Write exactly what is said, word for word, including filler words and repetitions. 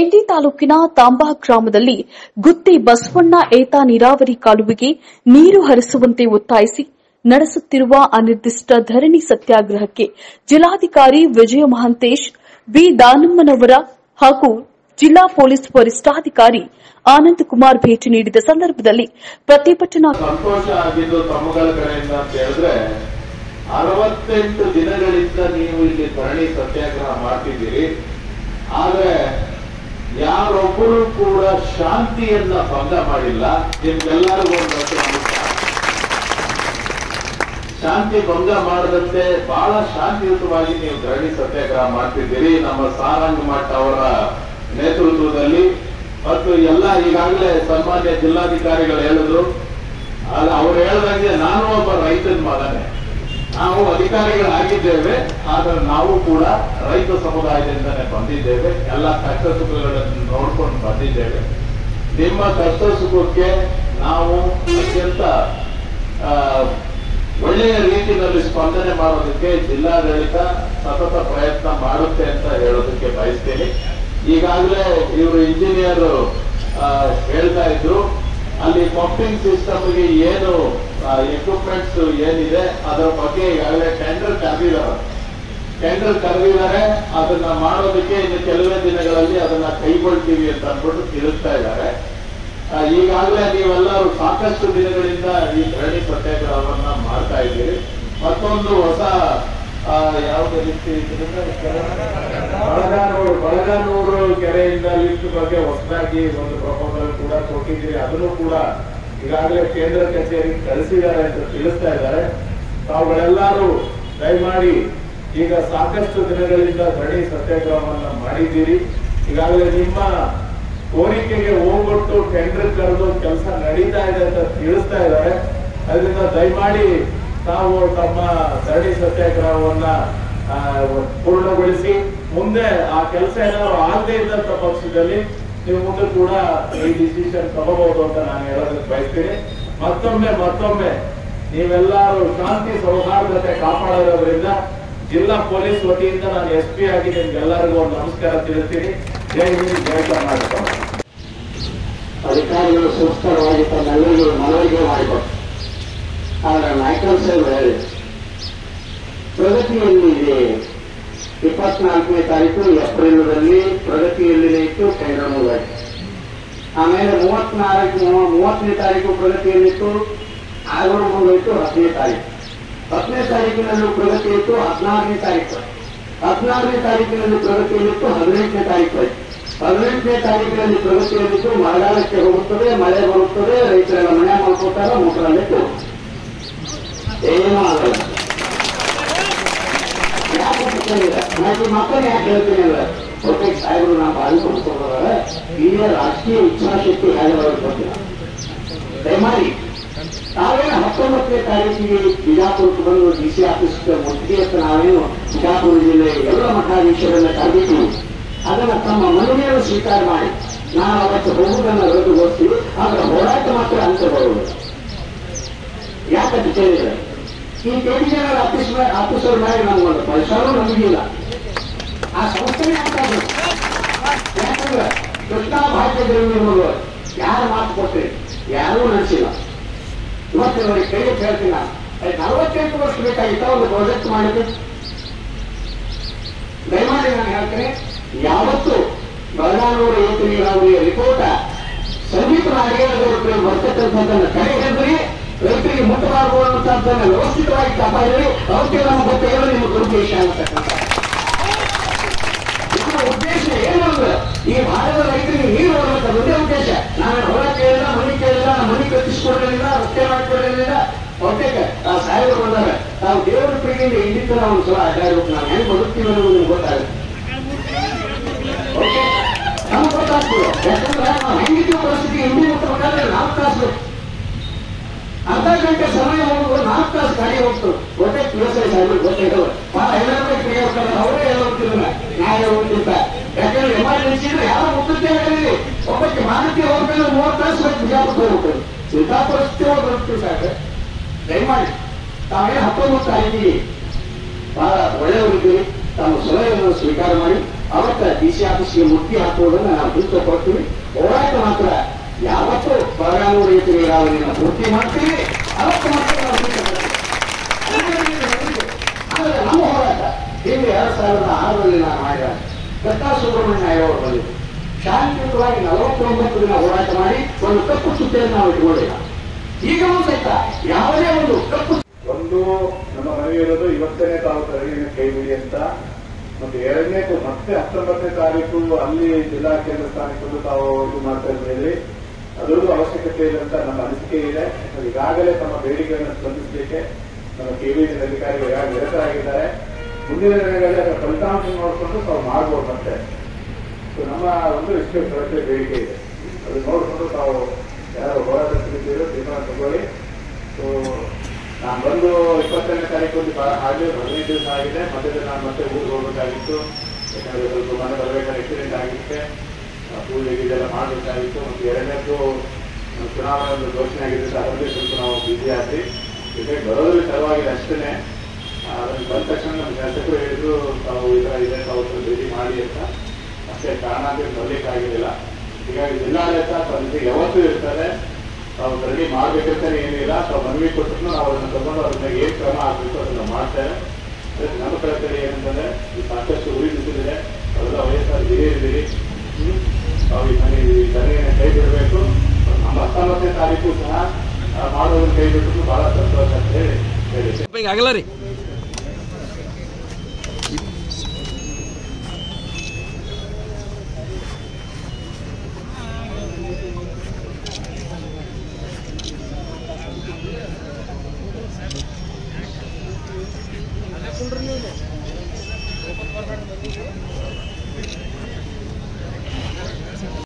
ಇಂಡಿ ತಾಲೂಕಿನ ತಾಂಬಾ ಗ್ರಾಮದಲ್ಲಿ ಗುತ್ತಿ ಬಸವಣ್ಣ ಏತ ನೀರಾವರಿ ಕಾಲುವೆಗೆ ನೀರು ಹರಿಸುವಂತೆ ಒತ್ತಾಯಿಸಿ ನಡೆಸುತ್ತಿರುವ ಅನಿರ್ದಿಷ್ಟ ಧರಣಿ ಸತ್ಯಾಗ್ರಹಕ್ಕೆ ಜಿಲ್ಲಾಧಿಕಾರಿ ವಿಜಯ ಮಹಾಂತೇಶ್ ಬಿ ದಾನಮ್ಮನವರ ಹಾಗೂ ಜಿಲ್ಲಾ ಪೊಲೀಸ್ ವರಿಷ್ಠಾಧಿಕಾರಿ ಆನಂದ್ ಕುಮಾರ್ ಭೇಟಿ ನೀಡಿದ ಸಂದರ್ಭದಲ್ಲಿ ಪ್ರತಿಭಟನಾ ಅರವತ್ತೆಂಟು ದಿನಗಳಿಂದ ನೀವು ಇಲ್ಲಿ ಧರಣಿ ಸತ್ಯಾಗ್ರಹ ಮಾಡ್ತಿದ್ದೀರಿ, ಆದರೆ ಯಾರೊಬ್ಬರು ಕೂಡ ಶಾಂತಿಯನ್ನ ಭಂಗ ಮಾಡಿಲ್ಲ. ನಿಮ್ಗೆಲ್ಲರಿಗೂ ಒಂದು ಶಾಂತಿ ಭಂಗ ಮಾಡದಂತೆ ಬಹಳ ಶಾಂತಿಯುತವಾಗಿ ನೀವು ಧರಣಿ ಸತ್ಯಾಗ್ರಹ ಮಾಡ್ತಿದ್ದೀರಿ. ನಮ್ಮ ಸಾರಂಗ್ ಮಠ ಅವರ ನೇತೃತ್ವದಲ್ಲಿ ಮತ್ತು ಎಲ್ಲ ಈಗಾಗಲೇ ಸನ್ಮಾನ್ಯ ಜಿಲ್ಲಾಧಿಕಾರಿಗಳು ಹೇಳಿದ್ರು, ಅವ್ರು ಹೇಳಿದಂಗೆ ನಾನು ಒಬ್ಬ ರೈತನ ಮಗನೇ. ನಾವು ಅಧಿಕಾರಿಗಳಾಗಿದ್ದೇವೆ, ಆದರೆ ನಾವು ಕೂಡ ರೈತ ಸಮುದಾಯದಿಂದನೇ ಬಂದಿದ್ದೇವೆ. ಎಲ್ಲ ಕಷ್ಟ ಸುಖಗಳನ್ನು ನೋಡ್ಕೊಂಡು ಬಂದಿದ್ದೇವೆ. ನಿಮ್ಮ ಕಷ್ಟ ಸುಖಕ್ಕೆ ನಾವು ಅತ್ಯಂತ ಒಳ್ಳೆಯ ರೀತಿಯಲ್ಲಿ ಸ್ಪಂದನೆ ಮಾಡೋದಕ್ಕೆ ಜಿಲ್ಲಾಡಳಿತ ಸತತ ಪ್ರಯತ್ನ ಮಾಡುತ್ತೆ ಅಂತ ಹೇಳೋದಕ್ಕೆ ಬಯಸ್ತೀನಿ. ಈಗಾಗಲೇ ಇವರು ಇಂಜಿನಿಯರ್ ಹೇಳ್ತಾ ಇದ್ರು, ಅಲ್ಲಿ ಪಂಪಿಂಗ್ ಸಿಸ್ಟಮ್ಗೆ ಏನು ಎಕ್ವಿಪ್ಮೆಂಟ್ಸ್ ಏನಿದೆ ಅದರ ಬಗ್ಗೆ ಈಗಾಗಲೇ ಟೆಂಡರ್ ಕರೆದಿದ್ದಾರೆ ಟೆಂಡರ್ ಕರೆದಿದ್ದಾರೆ ಅದನ್ನ ಮಾಡೋದಕ್ಕೆ ಇನ್ನು ಕೆಲವೇ ದಿನಗಳಲ್ಲಿ ಅದನ್ನ ಕೈಗೊಳ್ತೀವಿ ಅಂತ ಅಂದ್ಬಿಟ್ಟು ತಿಳಿಸ್ತಾ ಇದ್ದಾರೆ. ಈಗಾಗಲೇ ನೀವೆಲ್ಲರೂ ಸಾಕಷ್ಟು ದಿನಗಳಿಂದ ಈ ಧರಣಿ ಸತ್ಯಾಗ್ರಹವನ್ನ ಮಾಡ್ತಾ ಇದ್ದೀರಿ. ಮತ್ತೊಂದು ಹೊಸ ಯಾವುದೇ ರೀತಿ ಬಳಗಾನೂರು ಬಳಗಾನೂರು ಕೆರೆಯಿಂದ ಲಿಫ್ಟ್ ಬಗ್ಗೆ ಹೊಸದಾಗಿ ಒಂದು ಪ್ರಪೋಸಲ್ ಕೂಡ ಕೊಟ್ಟಿದ್ದೀರಿ. ಅದನ್ನು ಕೂಡ ಈಗಾಗಲೇ ಕೇಂದ್ರ ಕಚೇರಿಗೆ ಕಳಿಸಿದ್ದಾರೆ ಅಂತ ತಿಳಿಸ್ತಾ ಇದ್ದಾರೆ. ತಾವುಗಳೆಲ್ಲರೂ ದಯಮಾಡಿ, ಈಗ ಸಾಕಷ್ಟು ದಿನಗಳಿಂದ ಧರಣಿ ಸತ್ಯಾಗ್ರಹವನ್ನ ಮಾಡಿದ್ದೀರಿ. ಈಗಾಗಲೇ ನಿಮ್ಮ ಕೋರಿಕೆಗೆ ಹೋಗೊಟ್ಟು ಟೆಂಡರ್ ಕರೆದು ಕೆಲಸ ನಡೀತಾ ಇದೆ ಅಂತ ತಿಳಿಸ್ತಾ ಇದ್ದಾರೆ. ಅದರಿಂದ ದಯಮಾಡಿ ತಾವು ತಮ್ಮ ಧರಣಿ ಸತ್ಯಾಗ್ರಹವನ್ನ ಪೂರ್ಣಗೊಳಿಸಿ ಮುಂದೆ ಆ ಕೆಲಸ ಏನಾದ್ರು ಆಗದೆ ಇದ್ದಂತ ಪಕ್ಷದಲ್ಲಿ ನೀವು ಮುಂದೆ ಕೂಡ ಈ ಡಿಸಿಷನ್ ತಗೋಬಹುದು ಅಂತ ನಾನು ಹೇಳೋದಕ್ಕೆ ಬಯಸ್ತೀನಿ. ಮತ್ತೊಮ್ಮೆ ಮತ್ತೊಮ್ಮೆ ನೀವೆಲ್ಲರೂ ಶಾಂತಿ ಸೌಹಾರ್ದತೆ ಕಾಪಾಡಿರೋದ್ರಿಂದ ಜಿಲ್ಲಾ ಪೊಲೀಸ್ ವತಿಯಿಂದ ನಾನು ಎಸ್ ಪಿ ಆಗಿ ನಿಮ್ಗೆಲ್ಲರಿಗೂ ಒಂದು ನಮಸ್ಕಾರ ತಿಳಿಸ್ತೀನಿ. ಜೈ ಹಿಂದ್, ಜೈ ಕರ್ನಾಟಕ. ಅಧಿಕಾರಿಗಳು ಸೂಕ್ತವಾಗಿ ತಮ್ಮೆಲ್ಲರಿಗೂ ಮನವರಿಕೆ ಮಾಡಿಕೊಟ್ಟು ಅವರ ನಾಯಕರು ಸೇವೆ ಹೇಳಿ ಪ್ರಗತಿಯಲ್ಲಿದೆ. ಇಪ್ಪತ್ನಾಲ್ಕನೇ ತಾರೀಕು ಏಪ್ರಿಲ್ನಲ್ಲಿ ಪ್ರಗತಿಯಲ್ಲಿದೆ ಇತ್ತು, ಟೆಂಡರ್ ಮುಗಿಯಿತು. ಆಮೇಲೆ ಮೂವತ್ನಾಲ್ಕು ಮೂವತ್ತನೇ ತಾರೀಕು ಪ್ರಗತಿಯಲ್ಲಿತ್ತು, ಆಗಲೂ ಮುಗಿಯಿತು. ಹತ್ತನೇ ತಾರೀಕು ಹತ್ತನೇ ತಾರೀಕಿನಲ್ಲೂ ಪ್ರಗತಿ ಇತ್ತು, ಹದಿನಾರನೇ ತಾರೀಕು ಹದಿನಾರನೇ ತಾರೀಕಿನಲ್ಲಿ ಪ್ರಗತಿಯಲ್ಲಿತ್ತು, ಹದಿನೆಂಟನೇ ತಾರೀಕು ಆಯಿತು. ಹದಿನೆಂಟನೇ ತಾರೀಕಿನಲ್ಲಿ ಪ್ರಗತಿಯಲ್ಲಿತ್ತು, ಮಳೆಗಾಲಕ್ಕೆ ಹೋಗುತ್ತದೆ, ಮಳೆ ಬರುತ್ತದೆ, ರೈತರೆಲ್ಲ ಮನೆ ಮಾಡ್ಕೋತಾರೆ, ಮೂಟರಲ್ಲಿತ್ತು, ಏನೂ ಆಗಲ್ಲ. ನಾನು ಮಕ್ಕಳಿಗೆ ಯಾಕೆ ಹೇಳ್ತೀನಿ ಅಂದ್ರೆ ಒಟ್ಟಿಗೆ ಸಾಹೇಬರು ನಾವು ಬಾಳಿಕೊಡ್ತಾರೆ. ಈಗ ರಾಷ್ಟ್ರೀಯ ಇಚ್ಛಾಶಕ್ತಿ ಹೇಗೆ ಗೊತ್ತಿಲ್ಲ. ದಯಮಾಡಿ ನಾವೇನು ಹತ್ತೊಂಬತ್ತನೇ ತಾರೀಕಿಗೆ ಬಿಜಾಪುರಕ್ಕೆ ಬಂದು ಡಿ ಸಿ ಆಫೀಸ್ಗೆ ಮುಟ್ಟಿಗೆ ಅಂತ ನಾವೇನು ಬಿಜಾಪುರ ಜಿಲ್ಲೆ ಎಲ್ಲ ಮಠಾಧೀಶರನ್ನ ಕರೆದಿದ್ದೀವಿ. ಅದನ್ನು ತಮ್ಮ ಮನವಿಯನ್ನು ಸ್ವೀಕಾರ ಮಾಡಿ ನಾವು ಅವತ್ತು ಹೋಗುವುದನ್ನು ರದ್ದುಗೊಳಿಸ್ತೀವಿ. ಅದರ ಹೋರಾಟ ಮಾತ್ರ ಅಂತ ಬರುವುದು ಯಾಕಂತ ಕೇಳಿದ್ರೆ ಈ ಬೇರೆ ಜನ ಆಫೀಸ್ ಆಫೀಸರ್ ಮಾಡಿ ನಮ್ಗೊಂದು ಪರಿಸರವೂ ನಮಗಿಲ್ಲ. ಆ ಸಂಸ್ಥೆ ಯಾಕಾದ್ರು ಯಾಕಂದ್ರೆ ಕೃಷ್ಣಾ ಭಾಗ್ಯದಲ್ಲಿ ಯಾರು ಮಾತು ಕೊಟ್ಟರೆ ಯಾರೂ ನಡೆಸಿಲ್ಲ. ಇವತ್ತು ನೋಡಿ ಕೈಗೆ ಕೇಳ್ತೀನಿ ನಾನು, ನಲವತ್ತೆಂಟು ವರ್ಷ ಬೇಕಾಗಿತ್ತ ಒಂದು ಪ್ರಾಜೆಕ್ಟ್ ಮಾಡಿದ್ದೆ. ದಯಮಾಡಿ ನಾನು ಹೇಳ್ತೀನಿ, ಯಾವತ್ತು ಬಲಗಾನೂರು ಏತು ನೀರಾವರಿಯ ರಿಪೋರ್ಟ ಸಮೀಪ ನಾಡಿಗೆ ಬರ್ತಕ್ಕಂಥದ್ದನ್ನು ಕಡೆಗಂದ್ರೆ ರೈತರಿಗೆ ಮುಟ್ಟಬಾರದನ್ನು ವ್ಯವಸ್ಥಿತವಾಗಿ ತಪ್ಪಾಗಿ ಅವರಿಗೆ ನಮ್ಮ ಗೊತ್ತೆಗಳು ನಿಮ್ಮ ದುರುದ್ದೇಶ ಅಂತಕ್ಕಂಥ ನಮ್ಮ ಉದ್ದೇಶ ಏನು ಅಂದ್ರೆ ಈ ಭಾಗದ ರೈತರಿಗೆ ನೀರು ಬರುವಂತ ಒಂದೇ ಉದ್ದೇಶ. ನಾನು ಹೊರ ಕೇಳಿಲ್ಲ, ಮನೆ ಕೇಳಿಲ್ಲ, ನಮ್ಮ ಮನೆ ಕಟ್ಟಿಸ್ಕೊಡಲಿಲ್ಲ, ರಸ್ತೆ ಮಾಡಿಕೊಳ್ಳಲಿಲ್ಲ. ಒಟ್ಟಿಗೆ ಆ ಸಾಹೇಬರು ಬಂದಾಗ ನಾವು ದೇವರ ಪ್ರೀತಿಯಿಂದ ಇಲ್ಲಿಂದ ನಾವು ಸಲ ಅಡ್ಡಾಡ್ಬೇಕು. ನಾವು ಹೆಂಗೆ ಬದುಕ್ತೀವಿ ಅನ್ನೋದು ನಿಮ್ಗೆ ಗೊತ್ತಾಗುತ್ತೆ. ನಮ್ಗೆ ಗೊತ್ತಾಗ್ತೀವಿ ಯಾಕಂದ್ರೆ ನಾವು ಹೆಂಗಿದ್ದೀವಿ ಪರಿಸ್ಥಿತಿ ಹಿಂದೆ ಗೊತ್ತಾದ್ರೆ ನಾವು ಕಾಸು ಅರ್ಧ ಗಂಟೆ ಸಮಯ ಹೋಗುವ ನಾಲ್ಕು ತಾಸು ಗಾಡಿ ಹೋಗ್ತು. ಒಟ್ಟೆ ವ್ಯವಸಾಯ ಸಾಹೇಬರು ಗೊತ್ತಿರೋದು ಅವರೇ ಹೇಳುತ್ತಿಲ್ಲ, ನ್ಯಾಯ ಹೋಗ್ತಿದ್ದ. ಯಾಕಂದ್ರೆ ಎಮರ್ಜೆನ್ಸಿ ಇದ್ರೆ ಯಾವ ಮುಖ್ಯತೆ ಹೇಳಿ ಒಬ್ಬಕ್ಕೆ ಮಾಹಿತಿ ಹೋಗ್ಬೇಕು, ಮೂವತ್ತು ತಾಸು ಹೋಗಿ ಬಿಜಾಪುರಕ್ಕೆ ಹೋಗ್ಬೇಕು. ಇಂತಹ ಪರಿಸ್ಥಿತಿ ಬರುತ್ತೀವಿ ಸಾಕು. ದಯಮಾಡಿ ತಾವೇ ಹತ್ತೊಂಬತ್ತು ತಾರೀಕಿಗೆ ಬಹಳ ಒಳ್ಳೆಯವರಿದ್ದೀವಿ. ತಾವು ಸಲಹೆಯನ್ನು ಸ್ವೀಕಾರ ಮಾಡಿ दिशादिश ಮುಟ್ಟಿ ಹಾಕುವುದನ್ನು ನಾವು ಗುರುತಿಸುತ್ತೇವೆ। ಹೋರಾಟ ಮಾತ್ರ ಯಾವತ್ತೂ ಬರಗಾಲ ರೀತಿ ನೀರಾವರಿಯನ್ನು ಪೂರ್ತಿ ಮಾಡ್ತೀವಿ, ಅವತ್ತು ಮಾತ್ರ ನಾವು ಆದರೆ ನಮ್ಮ ಹೋರಾಟ ಹಿಂದೆ ಎರಡ್ ಸಾವಿರದ ಆರರಲ್ಲಿ ನಾನು ಮಾಡಿದ ಕಟ್ಟಾ ಸುಬ್ರಹ್ಮಣ್ಯ ಅವರು ಬಂದಿದ್ದರು, ಶಾಂತಿಯುತವಾಗಿ ನಲವತ್ತೊಂಬತ್ತು ದಿನ ಹೋರಾಟ ಮಾಡಿ ಒಂದು ಕಪ್ಪು ಸುತ್ತೆಯನ್ನು ನಾವು ಇಟ್ಕೊಂಡಿಲ್ಲ। ಈಗಲೂ ಸಹಿತ ಯಾವುದೇ ಒಂದು ಕಪ್ಪು ಒಂದು ನಮ್ಮ ಮನವಿ ಇರೋದು ಇವತ್ತೇನೆ ತಾವು ತರಗಿನ ಕೈಬಿಡಿ ಅಂತ ಮತ್ತೆ ಎರಡನೇ ಮತ್ತೆ ಹತ್ತೊಂಬತ್ತನೇ ತಾರೀಕು ಅಲ್ಲಿ ಜಿಲ್ಲಾ ಕೇಂದ್ರ ಸ್ಥಾನಕ್ಕೂ ತಾವು ಇದು ಮಾಡ್ತಾ ಇದ್ದೀವಿ, ಅದರದ್ದು ಅವಶ್ಯಕತೆ ಇದೆ ಅಂತ ನಮ್ಮ ಅನಿಸಿಕೆ ಇದೆ। ಈಗಾಗಲೇ ತಮ್ಮ ಬೇಡಿಕೆಗಳನ್ನು ಸ್ಪಂದಿಸಲಿಕ್ಕೆ ನಮ್ಮ ಕೆಬಿಎನ್ ಅಧಿಕಾರಿಗಳು ಈಗಾಗಲೇ ನಿರತರಾಗಿದ್ದಾರೆ, ಮುಂದಿನ ದಿನಗಳಲ್ಲಿ ಅದರ ಫಲಿತಾಂಶ ನೋಡಿಕೊಂಡು ತಾವು ಮಾಡ್ಬೋದು ಮತ್ತೆ ನಮ್ಮ ಒಂದು ಇಷ್ಟೇ ಪ್ರಶ್ನೆ ಬೇಡಿಕೆ ಇದೆ, ಅದು ನೋಡಿಕೊಂಡು ತಾವು ಯಾರು ಹೋರಾಟ ಸಿಗುತ್ತೀರೋ ತೀರ್ಮಾನ ತಗೊಳ್ಳಿ। ಸೊ ನಾನು ಬಂದು ಇಪ್ಪತ್ತನೇ ತಾರೀಕು ಹಾಗೆ ಹದಿನೈದು ದಿವಸ ಆಗಿದೆ, ಮಧ್ಯದಲ್ಲಿ ನಾನು ಮತ್ತೆ ಊರಿಗೆ ಹೋಗಬೇಕಾಗಿತ್ತು, ಯಾಕಂದರೆ ಸ್ವಲ್ಪ ಮನೆ ಬರಬೇಕಾದ್ರೆ ಆಕ್ಸಿಡೆಂಟ್ ಆಗಿರುತ್ತೆ, ಪೂಜೆಗೆ ಇದೆಲ್ಲ ಮಾಡಬೇಕಾಗಿತ್ತು, ಮತ್ತು ಎರಡನೇದು ಚುನಾವಣೆ ಒಂದು ಘೋಷಣೆ ಆಗಿರುತ್ತೆ, ಅದರಲ್ಲಿ ಸ್ವಲ್ಪ ನಾವು ಬ್ಯುಸಿ ಆದ್ವಿ, ಇದಕ್ಕೆ ಬರೋದ್ರಲ್ಲಿ ಸಲುವಾಗಿ ಅಷ್ಟೇ। ಅದನ್ನು ಬಂದ ತಕ್ಷಣ ನಮ್ಮ ಶಾಸಕರು ಹೇಳಿದ್ರು ತಾವು ಈ ಥರ ಇದೆ ತಾವು ಭೇಟಿ ಮಾಡಿ ಅಂತ, ಅಷ್ಟೇ ಕಾರಣಕ್ಕೆ ಬರಲಿಕ್ಕೆ ಆಗಿರಲಿಲ್ಲ। ಹೀಗಾಗಿ ಜಿಲ್ಲಾಡಳಿತ ತಂದೆ ಯಾವತ್ತೂ ಇರ್ತಾರೆ, ತಾವು ಖರೀದಿ ಮಾಡ್ಬೇಕಂತಾನೆ ಏನಿಲ್ಲ, ತಾವು ಮನವಿ ಕೊಟ್ಟರು ನಾವು ಅದನ್ನು ತಗೊಂಡು ಅದನ್ನ ಏನ್ ಕ್ರಮ ಆಗಬೇಕು ಅದನ್ನ ಮಾಡ್ತಾರೆ। ನಮ್ಮ ಕಡೆ ಏನಂತಂದ್ರೆ ಈ ಸಾಕಷ್ಟು ಉರಿ ಬಿದ್ದಿದೆ, ಅದೆಲ್ಲ ವಯಸ್ಸಾದ ಹಿರಿಯರಿದ್ದೀರಿ, ತಾವು ಈ ಧರಣೆಯನ್ನು ಕೈ ಬಿಡಬೇಕು, ನಮ್ಮ ಹತ್ತೊಂಬತ್ತನೇ ತಾರೀಕು ಸಹ ಮಾಡೋದನ್ನ ಕೈ ಬಿಟ್ಟರು ಬಹಳ ಸಂತೋಷ ಅಂತ ಹೇಳಿ ಹೇಳಿ